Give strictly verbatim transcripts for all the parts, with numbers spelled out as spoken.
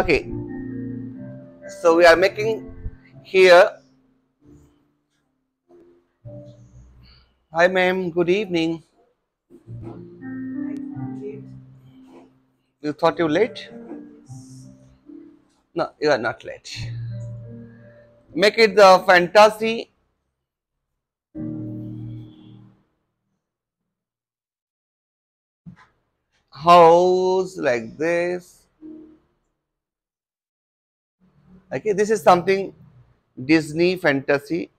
Okay, so we are making here. Hi ma'am, good evening. You thought you were late? No, you are not late. Make it the fantasy. House like this. Okay, this is something Disney fantasy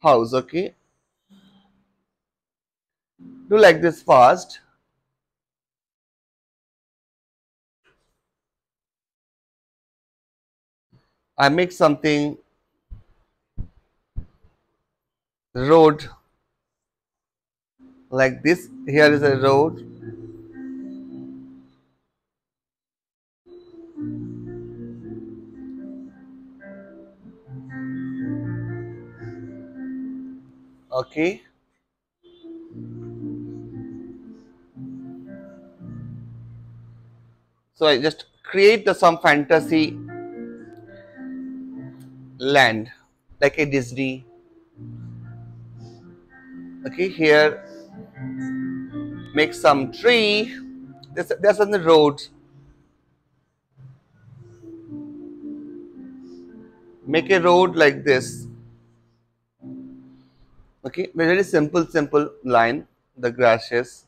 house. Okay, do like this fast. I make something road like this. Here is a road. Okay. So I just create the, some fantasy land like a Disney. Okay, here make some tree. That's, that's on the road. Make a road like this. Okay, very simple, simple line. The grasses.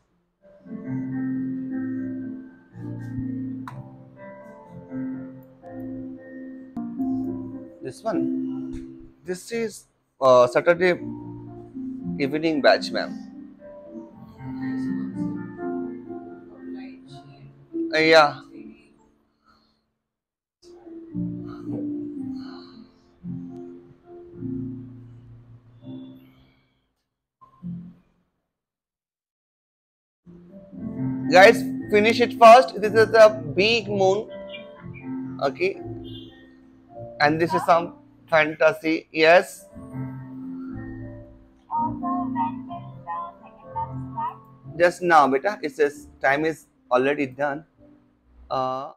This one, this is uh, Saturday evening batch, ma'am. Uh, yeah. Guys, finish it fast. This is a big moon. Okay. And this is some fantasy, yes. Just now, beta, it says time is already done. Uh,